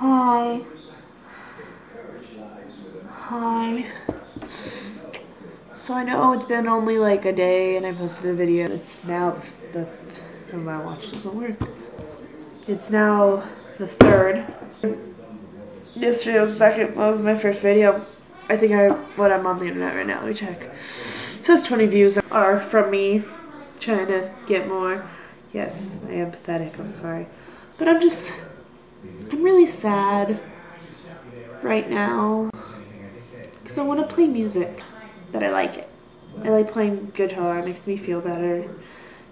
Hi. Hi. So I know it's been only like a day and I posted a video. It's now my watch doesn't work. It's now the 3rd. Yesterday was the 2nd. That was my first video. I think I'm on the internet right now. Let me check. It says 20 views are from me trying to get more. Yes, I am pathetic. I'm sorry. But I'm really sad right now because I want to play music that I like it. I like playing guitar. It makes me feel better,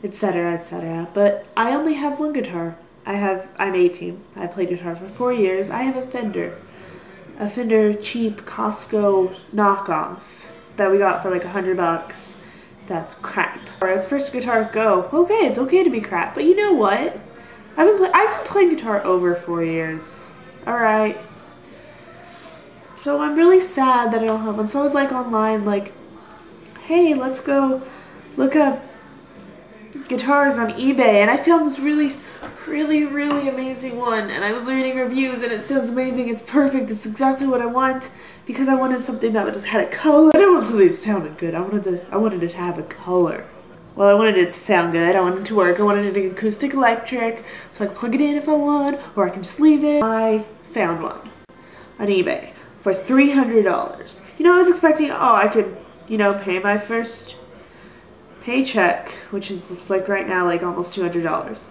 etc., etc. But I only have one guitar. I'm 18. I played guitar for 4 years. I have a Fender. A Fender cheap Costco knockoff that we got for like $100. That's crap. As first guitars go, okay, it's okay to be crap. But you know what? I've been playing guitar over 4 years. Alright. So I'm really sad that I don't have one. So I was like online like, hey, let's go look up guitars on eBay. And I found this really amazing one, and I was reading reviews and it sounds amazing, it's perfect, it's exactly what I want, because I wanted something that just had a color. I didn't want something that sounded good, I wanted it to have a color. Well, I wanted it to sound good, I wanted it to work, I wanted an acoustic electric, so I could plug it in if I want, or I can just leave it. I found one on eBay for $300. You know, I was expecting, oh, I could, you know, pay my first paycheck, which is just like right now, like almost $200.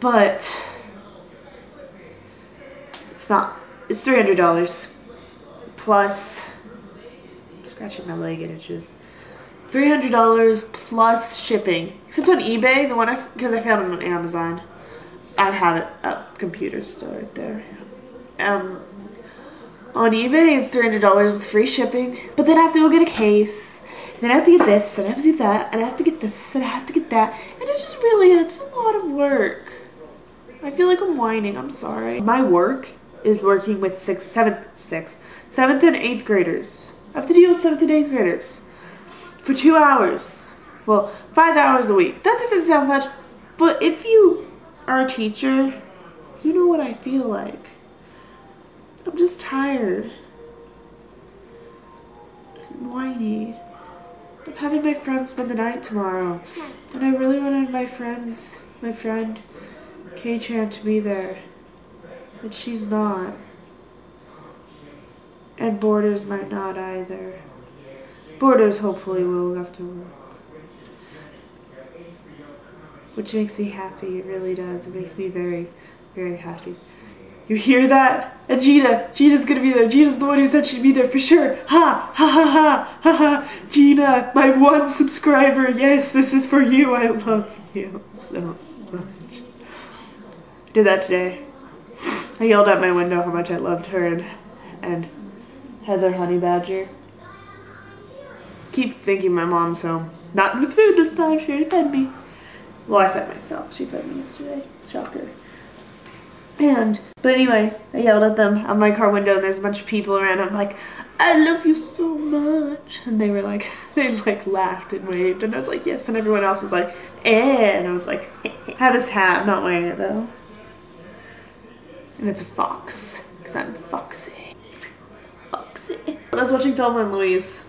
But it's not, it's $300 plus, I'm scratching my leg, it itches, $300 plus shipping, except on eBay, the one because I found it on Amazon. I have it up, computer's still right there. On eBay it's $300 with free shipping, but then I have to go get a case, and then I have to get this, and I have to do that, and I have to get this, and I have to get that, and it's just really, it's a lot of work. I feel like I'm whining, I'm sorry. My work is working with 7th and 8th graders. I have to deal with 7th and 8th graders for 2 hours. Well, 5 hours a week. That doesn't sound much, but if you are a teacher, you know what I feel like. I'm just tired. I'm whiny. I'm having my friend spend the night tomorrow, and I really wanted my friend K-Chan to be there, but she's not, and Borders might not either. Borders hopefully will have to work, which makes me happy. It really does. It makes me very, very happy. You hear that? And Gina's gonna be there. Gina's the one who said she'd be there for sure. Ha! Ha ha ha! Ha ha! Gina, my one subscriber. Yes, this is for you. I love you so much. Did that today. I yelled at my window how much I loved her and Heather Honey Badger. Keep thinking my mom's home. Not with food this time, she fed me. Well, I fed myself, she fed me yesterday. Shocker. But anyway, I yelled at them on my car window and there's a bunch of people around. I'm like, I love you so much. And they were like, they like laughed and waved. And I was like, yes. And everyone else was like, eh. And I was like, I have this hat. I'm not wearing it though. And it's a fox, because I'm foxy. Foxy. I was watching Thelma and Louise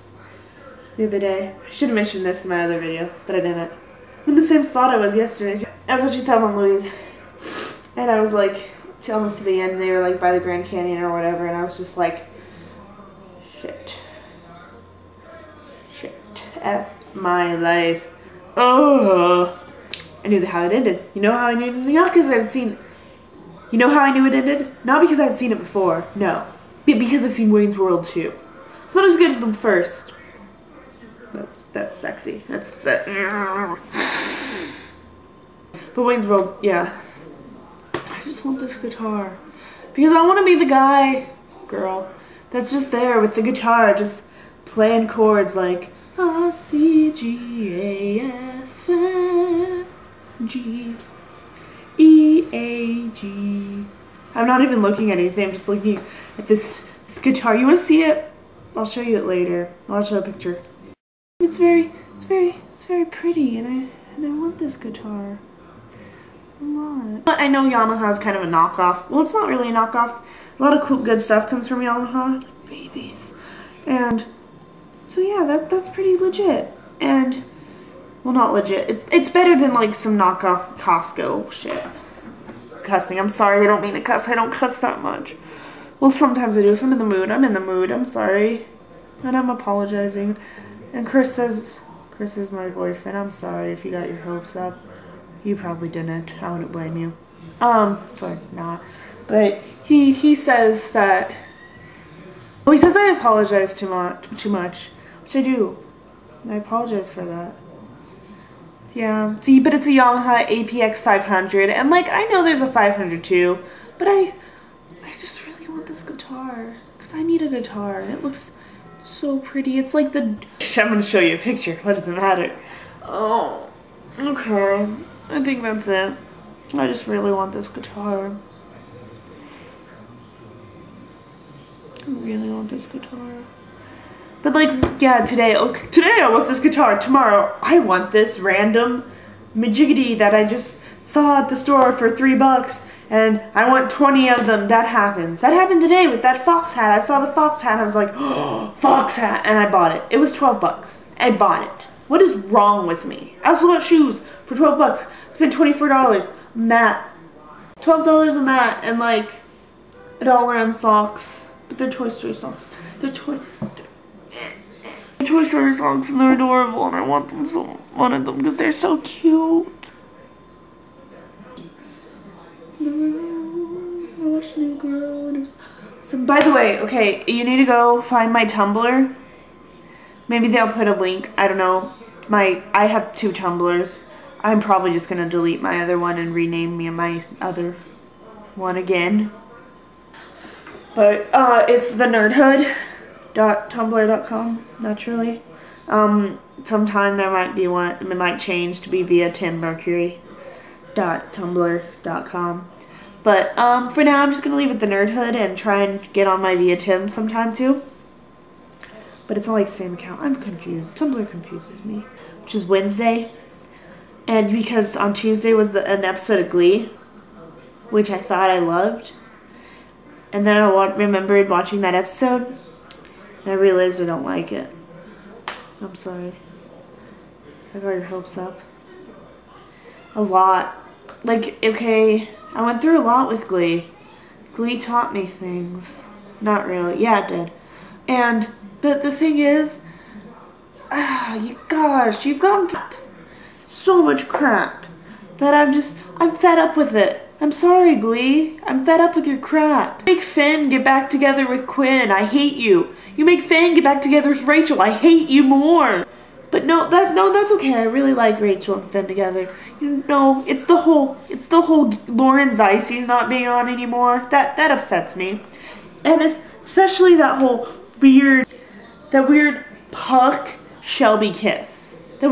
the other day. I should have mentioned this in my other video, but I didn't. I'm in the same spot I was yesterday. I was watching Thelma and Louise, and I was like, almost to the end, they were like by the Grand Canyon or whatever, and I was just like, shit. Shit. F my life. Oh. I knew how it ended. You know how I knew it? Not because I haven't seen it. You know how I knew it ended? Not because I've seen it before, no. But because I've seen Wayne's World 2. It's not as good as the first. That's sexy. That's that. But Wayne's World, yeah. I just want this guitar. Because I want to be the girl, that's just there with the guitar, just playing chords like A, C, G, A, F, G. E-A-G. I'm not even looking at anything, I'm just looking at this guitar. You want to see it? I'll show you it later. I'll show a picture. It's very pretty, and I want this guitar. I'm not. I know Yamaha's kind of a knockoff. Well, it's not really a knockoff. A lot of cool, good stuff comes from Yamaha. Like babies. And so yeah, that's pretty legit. And, well, not legit. It's better than like some knockoff Costco shit. Cussing. I'm sorry, I don't mean to cuss. I don't cuss that much. Well, sometimes I do if I'm in the mood. I'm in the mood. I'm sorry. And I'm apologizing. And Chris is my boyfriend. I'm sorry if you got your hopes up. You probably didn't. I wouldn't blame you. But not. But he says that, well, he says I apologize too much, which I do. And I apologize for that. Yeah, see, but it's a Yamaha APX 500, and like, I know there's a 500 too, but I just really want this guitar, because I need a guitar, and it looks so pretty. It's like the, I'm going to show you a picture, what does it matter? Oh, okay, I think that's it. I just really want this guitar. I really want this guitar. But like, yeah, today I want this guitar, tomorrow I want this random majiggity that I just saw at the store for $3 and I want 20 of them. That happens. That happened today with that fox hat. I saw the fox hat and I was like, oh, fox hat, and I bought it. It was $12. I bought it. What is wrong with me? I also bought shoes for $12. I spent $24 on that. $12 on that and like $1 on socks. But they're Toy Story socks. They're Toy Story songs, and they're adorable, and I want them so wanted them because they're so cute. I watched New Girl, and it was some. By the way, okay, you need to go find my Tumblr. Maybe they'll put a link. I don't know. I have 2 Tumblrs. I'm probably just gonna delete my other one and rename me my other one again. But it's the nerdhood.tumblr.com, naturally. Sometime there might be one, it might change to be via Tim Mercury.tumblr.com. But for now, I'm just going to leave it the nerdhood and try and get on my via Tim sometime too. But it's all like the same account. I'm confused. Tumblr confuses me. Which is Wednesday. And because on Tuesday was an episode of Glee, which I thought I loved. And then I remembered watching that episode. I realized I don't like it. I'm sorry. I got your hopes up. A lot. Like, okay, I went through a lot with Glee. Glee taught me things. Not really. Yeah, it did. And, but the thing is, you gosh, you've gone through so much crap that I'm fed up with it. I'm sorry, Glee. I'm fed up with your crap. You make Finn get back together with Quinn. I hate you. You make Finn get back together with Rachel. I hate you more. But no, that's okay. I really like Rachel and Finn together. You know, it's the whole Lauren Zeissy's not being on anymore. That upsets me. And especially that weird Puck Shelby kiss. That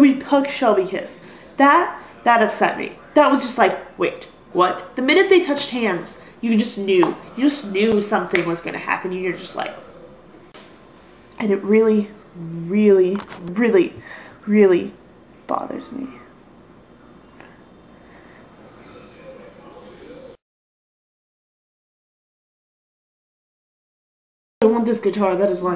upset me. That was just like, wait. What? The minute they touched hands, you just knew something was going to happen. And you're just like, and it really, really, really, really bothers me. I want this guitar, that is why.